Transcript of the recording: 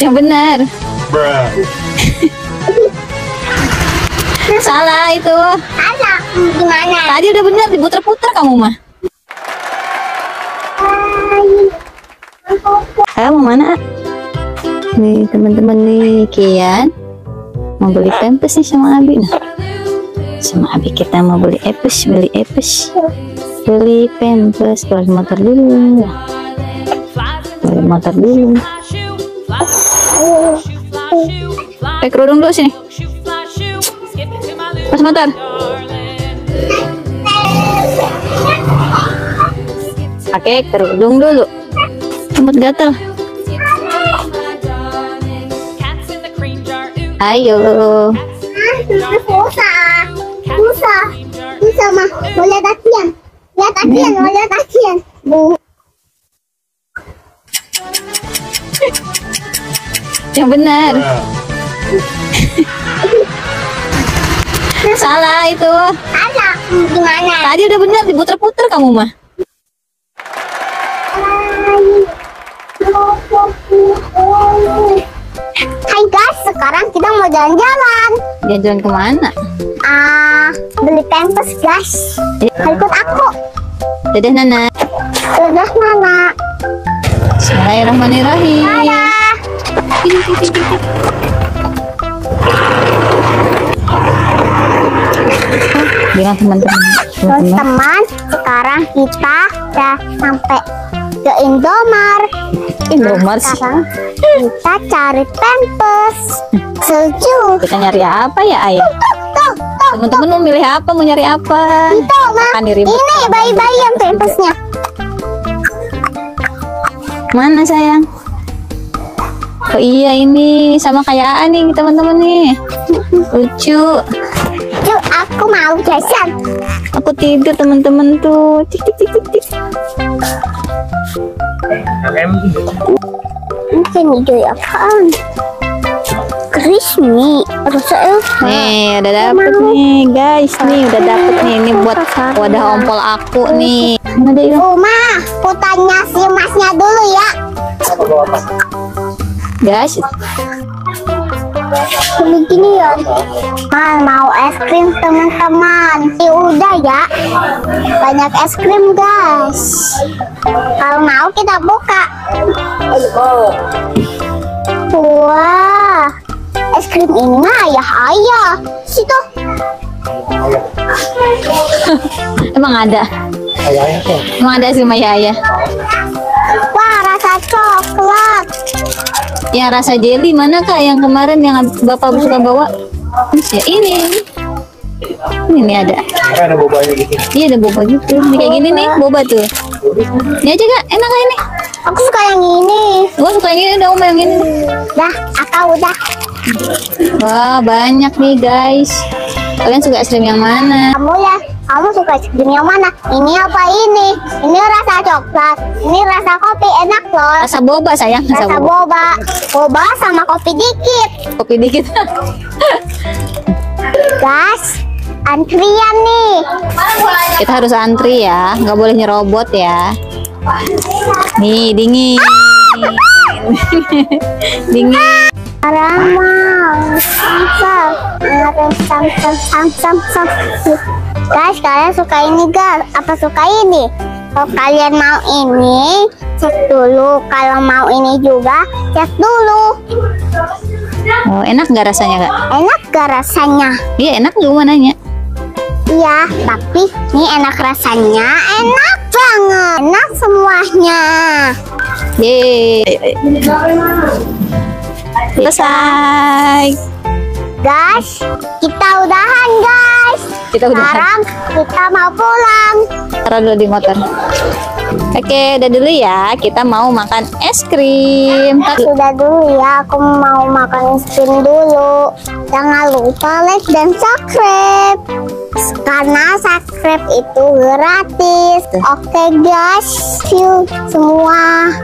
Yang benar. Salah itu. Salah. Gimana? Tadi udah benar, diputer-puter kamu mah. Kamu mana? Nih teman-teman nih, Kian mau beli Pampers nih sama Abi. Nah, sama Abi kita mau beli Epes, beli Pampers. Keluar motor dulu, pakai kerudung dulu sini, pas motor. Pakai kerudung dulu, rambut gatal. Ayo. Bisa mah. Boleh latihan. Lihat latihan. Yang benar. Salah itu. Salah. Gimana? Tadi udah benar, diputer-puter kamu mah. Hai guys, sekarang kita mau jalan-jalan. Jalan-jalan kemana? Beli Pampers guys. Ikut aku. Dadah Nana. Bismillahirrahmanirrahim. Bilang teman-teman, sekarang kita udah sampai ke Indomar sekarang kita cari Pampers. Setuju. Kita nyari apa ya, ayah? Teman-teman mau milih apa? Itu, Ma. Ini bayi-bayi yang Pampersnya. Mana sayang? Oh iya, ini sama kayak Aa nih teman-teman nih. Lucu. Yuk, aku mau jajan. Aku tidur teman-teman tuh. Cik. Ini juga apaan? Krismi, rasanya. Nih, udah dapet nih guys. Ini buat wadah ompol aku nih. Ma, aku tanya si masnya dulu ya. Guys, begini ya, mau es krim teman-teman. Udah ya, banyak es krim guys. Kalau mau kita buka. Wah, es krim ini ayah. Situ. Emang ada? Emang ada es krim ayah? Wah, rasa coklat. Ya, rasa jelly mana kak yang kemarin yang bapak suka bawa? Ya, ini ada. Ada boba gitu. Iya, ada boba gitu. Ini kayak gini nih, boba tuh. Ini aja kak, enak kak ini. Aku suka yang ini. Gua suka yang ini, udah mau yang ini. Dah, aku udah. Wah, banyak nih guys. Kalian suka es krim yang mana? Kamu suka es krim yang mana? Ini apa ini? Ini rasa coklat, ini rasa kopi, enak loh. Rasa boba sayang, rasa boba sama kopi dikit. Guys, antrian nih. Kita harus antri ya, nggak boleh nyerobot ya. Nih dingin. Dingin. Guys, kalian suka ini guys? Apa suka ini? Kalau kalian mau ini, cek dulu. Kalau mau ini juga, cek dulu. Oh, enak nggak rasanya kak? Enak nggak rasanya? Iya enak juga mananya. Iya, tapi ini enak rasanya, enak banget, enak semuanya. Yeay. Selesai guys, kita udahan guys. Sekarang kita mau pulang. Taruh dulu di motor. Oke, udah dulu ya, kita mau makan es krim. Sudah dulu ya, aku mau makan es krim dulu. Jangan lupa like dan subscribe, karena subscribe itu gratis. Oke guys, see you semua.